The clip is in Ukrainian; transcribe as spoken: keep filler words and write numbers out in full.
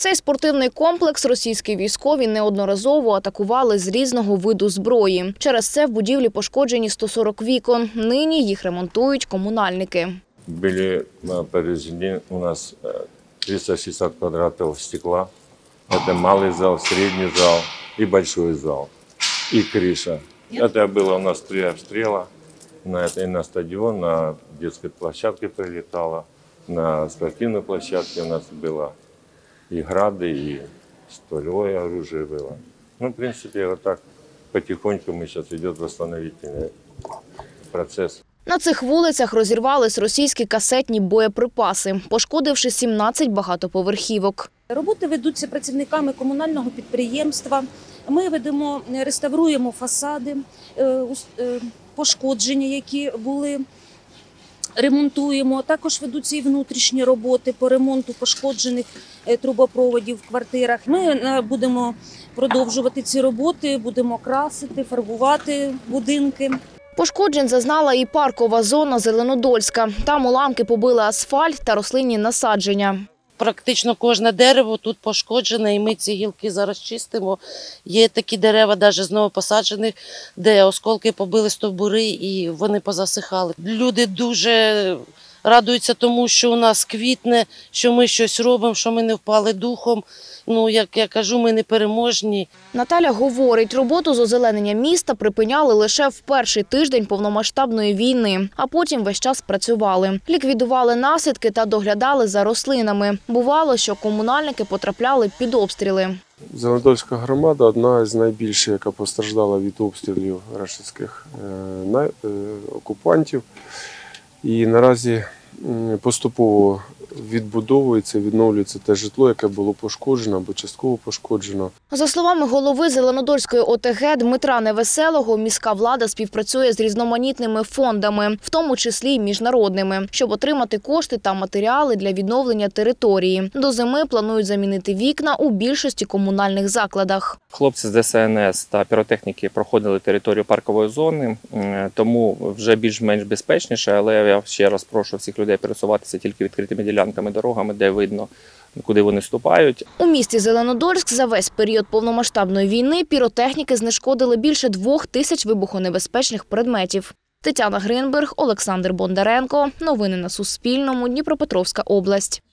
Цей спортивний комплекс російські військові неодноразово атакували з різного виду зброї. Через це в будівлі пошкоджені сто сорок вікон. Нині їх ремонтують комунальники. Були повезені у нас триста шістдесят квадратів стекла. Це малий зал, середній зал і великий зал, і криша. Це було у нас три обстріли. На, на стадион, на детской площадке прилетало, на спортивной площадке у нас было и грады, и стволевое оружие было. Ну, в принципе, вот так потихоньку мы сейчас идет восстановительный процесс. На цих вулицях розірвались російські касетні боєприпаси, пошкодивши сімнадцять багатоповерхівок. Роботи ведуться працівниками комунального підприємства. Ми ведемо, реставруємо фасади, пошкодження, які були, ремонтуємо. Також ведуться і внутрішні роботи по ремонту пошкоджених трубопроводів в квартирах. Ми будемо продовжувати ці роботи, будемо красити, фарбувати будинки. Пошкоджень зазнала і паркова зона Зеленодольська. Там уламки побили асфальт та рослинні насадження. Практично кожне дерево тут пошкоджене, і ми ці гілки зараз чистимо. Є такі дерева, навіть з новопосаджених, де осколки побили стовбури і вони позасихали. Люди дуже радуються тому, що у нас квітне, що ми щось робимо, що ми не впали духом. Ну, як я кажу, ми не переможні. Наталя говорить, роботу з озеленення міста припиняли лише в перший тиждень повномасштабної війни, а потім весь час працювали. Ліквідували наслідки та доглядали за рослинами. Бувало, що комунальники потрапляли під обстріли. Зеленодольська громада – одна з найбільших, яка постраждала від обстрілів рашистських окупантів. І наразі поступово відбудовується, відновлюється те житло, яке було пошкоджено або частково пошкоджено. За словами голови Зеленодольської ОТГ Дмитра Невеселого, міська влада співпрацює з різноманітними фондами, в тому числі й міжнародними, щоб отримати кошти та матеріали для відновлення території. До зими планують замінити вікна у більшості комунальних закладах. Хлопці з Д С Н С та піротехніки проходили територію паркової зони, тому вже більш-менш безпечніше, але я ще раз прошу всіх людей пересуватися тільки відкритими ділянками. Дорогами, де видно, куди вони ступають. У місті Зеленодольськ за весь період повномасштабної війни піротехніки знешкодили більше двох тисяч вибухонебезпечних предметів. Тетяна Грінберг, Олександр Бондаренко. Новини на Суспільному. Дніпропетровська область.